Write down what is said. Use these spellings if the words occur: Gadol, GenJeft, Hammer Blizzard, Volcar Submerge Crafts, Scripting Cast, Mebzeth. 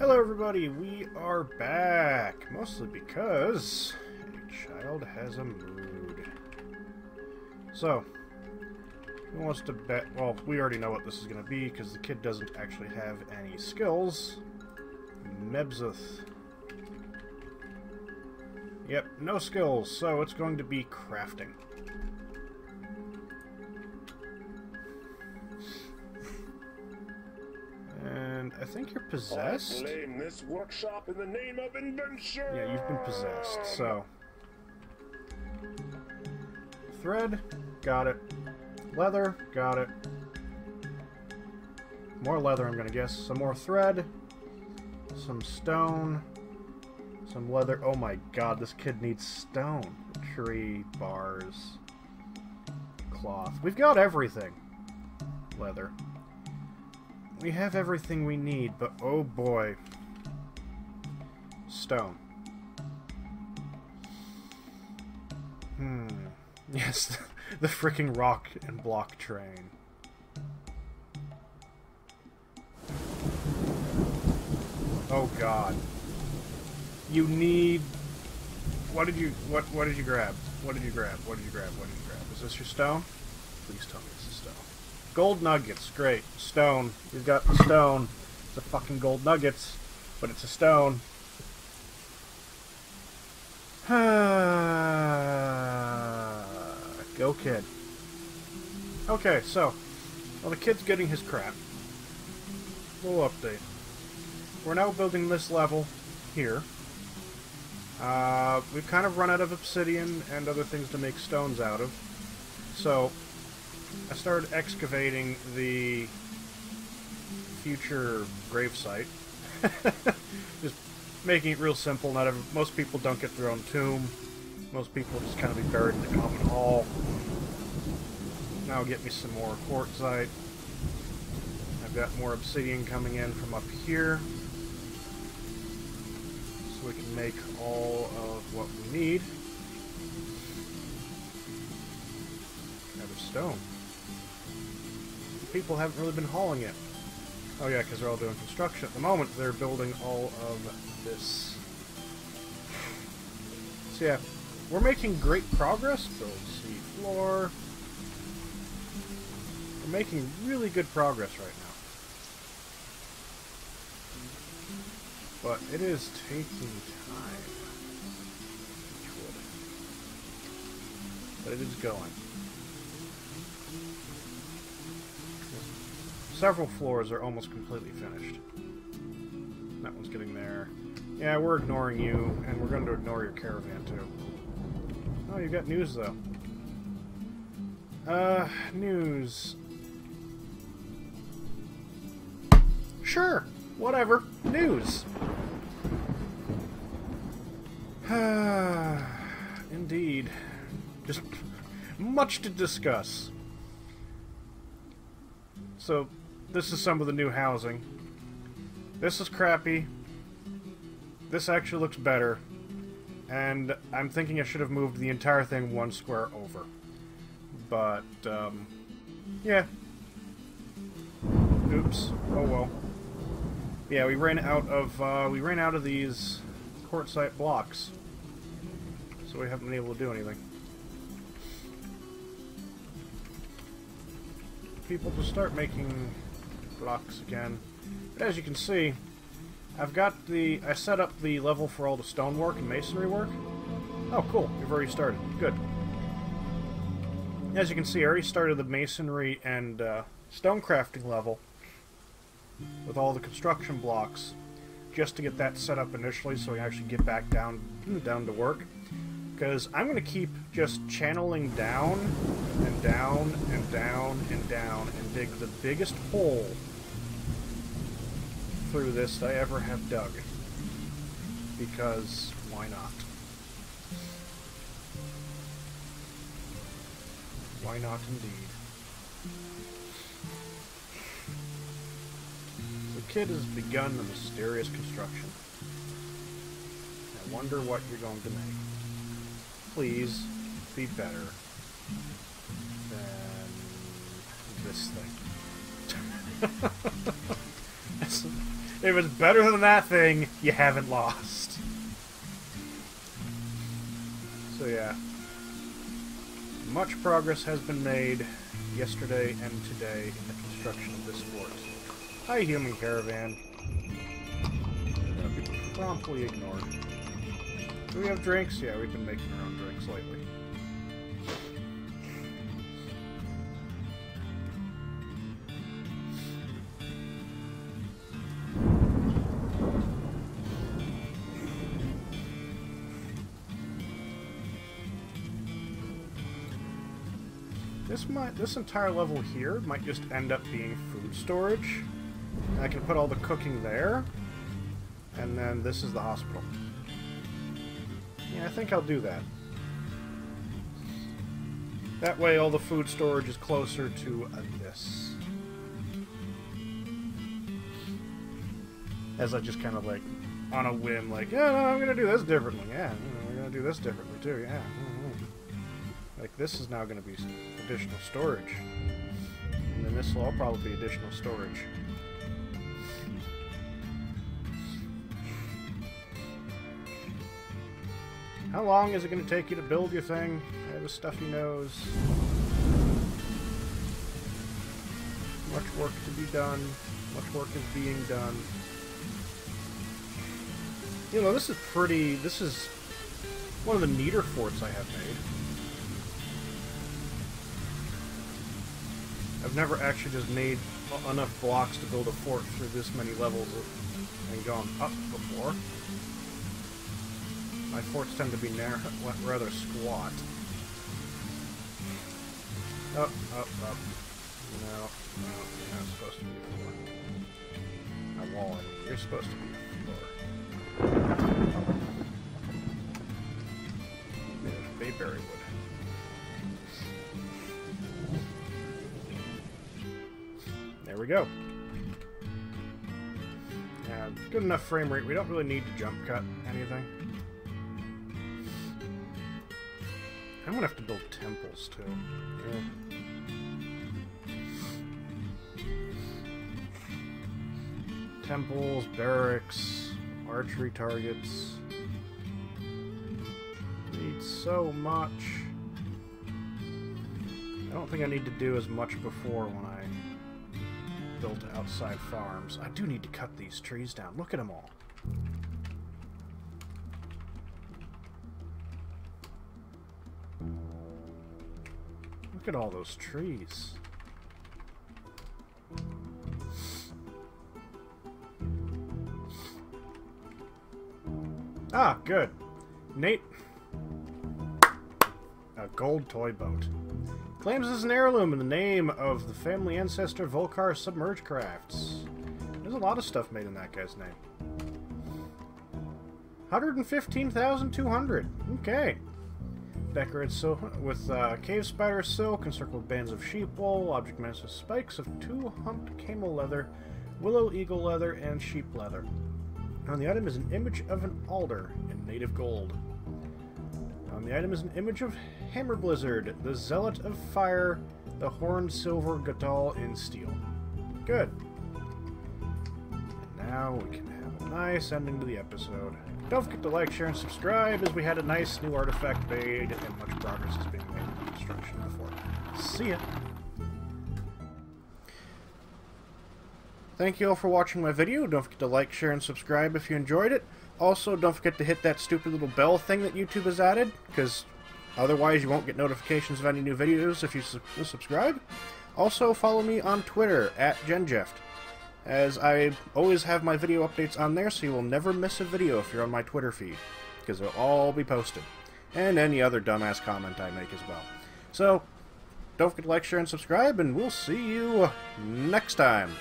Hello everybody, we are back, mostly because a child has a mood. So, who wants to bet? Well, we already know what this is going to be because the kid doesn't actually have any skills. Mebzeth. Yep, no skills, so it's going to be crafting. I think you're possessed. This workshop in the name of invention. Yeah, you've been possessed, so. Thread, got it. Leather, got it. More leather, I'm gonna guess. Some more thread. Some stone. Some leather. Oh my god, this kid needs stone. Tree, bars, cloth. We've got everything. Leather. We have everything we need, but oh boy. Stone. Yes, the freaking rock and block train. Oh god. You need... What did you grab? Is this your stone? Please tell me this is stone. Gold nuggets, great. Stone. You've got the stone. It's a fucking gold nuggets, but it's a stone. Go kid. Okay, so, well, the kid's getting his crap. Little update. We're now building this level here. We've kind of run out of obsidian and other things to make stones out of, so... I started excavating the future gravesite. Just making it real simple. Most people don't get their own tomb. Most people just kind of be buried in the common hall. Now get me some more quartzite. I've got more obsidian coming in from up here. So we can make all of what we need. Another stone. People haven't really been hauling it. Oh yeah, because they're all doing construction at the moment. They're building all of this. So yeah, we're making great progress. Build sea floor. We're making really good progress right now. But it is taking time. But it is going. Several floors are almost completely finished. That one's getting there. Yeah, we're ignoring you, and we're going to ignore your caravan, too. Oh, you got news, though. News. Sure, whatever. News! Indeed. Just much to discuss. So... this is some of the new housing. This is crappy. This actually looks better. And I'm thinking I should have moved the entire thing one square over. But, yeah. Oops. Oh well. Yeah, we ran out of these quartzite blocks. So we haven't been able to do anything. People to start making blocks again. But as you can see, I set up the level for all the stonework and masonry work. Oh, cool. You've already started. Good. As you can see, I already started the masonry and stonecrafting level with all the construction blocks just to get that set up initially so we can actually get back down to work. Because I'm going to keep just channeling down, and down, and down, and down, and dig the biggest hole through this that I ever have dug. Because, why not? Why not, indeed. The kid has begun the mysterious construction. I wonder what you're going to make. Please be better than this thing. If it's better than that thing, you haven't lost. So yeah, much progress has been made yesterday and today in the construction of this fort. Hi, human caravan. They're gonna be promptly ignored. Do we have drinks? Yeah, we've been making our own drinks lately. This entire level here might just end up being food storage. And I can put all the cooking there. And then this is the hospital. Yeah, I think I'll do that. That way all the food storage is closer to this. As I just kind of like, on a whim, like, yeah, no, I'm going to do this differently. Yeah, we're going to do this differently too, yeah. Like, this is now going to be additional storage. And then this will all probably be additional storage. How long is it going to take you to build your thing? I have a stuffy nose. Much work to be done. Much work is being done. You know, this is pretty... This is one of the neater forts I have made. I've never actually just made enough blocks to build a fort through this many levels and gone up before. My forts tend to be rather squat. Up, up, up. No, you're not supposed to be a floor. Not wall, I mean. You're supposed to be a floor. Made of bayberry wood. We go. Yeah, good enough frame rate. We don't really need to jump cut anything. I'm gonna have to build temples too. Yeah. Temples, barracks, archery targets. Need so much. I don't think I need to do as much before when I built outside farms. I do need to cut these trees down. Look at them all. Look at all those trees. Ah, good. Nate. A gold toy boat. Claims as an heirloom in the name of the family ancestor Volcar Submerge Crafts. There's a lot of stuff made in that guy's name. 115,200. Okay. Decorated with cave spider silk, encircled bands of sheep wool, object mass with spikes of two-humped camel leather, willow eagle leather, and sheep leather. On the item is an image of an alder in native gold. On the item is an image of Hammer Blizzard, the Zealot of Fire, the Horned Silver Gadol in steel. Good. And now we can have a nice ending to the episode. Don't forget to like, share, and subscribe, as we had a nice new artifact made, and much progress is being made in the construction of the fort. See ya! Thank you all for watching my video. Don't forget to like, share, and subscribe if you enjoyed it. Also, don't forget to hit that stupid little bell thing that YouTube has added, because otherwise you won't get notifications of any new videos if you subscribe. Also, follow me on Twitter, @GenJeft, as I always have my video updates on there, so you will never miss a video if you're on my Twitter feed, because they'll all be posted. And any other dumbass comment I make as well. So, don't forget to like, share, and subscribe, and we'll see you next time.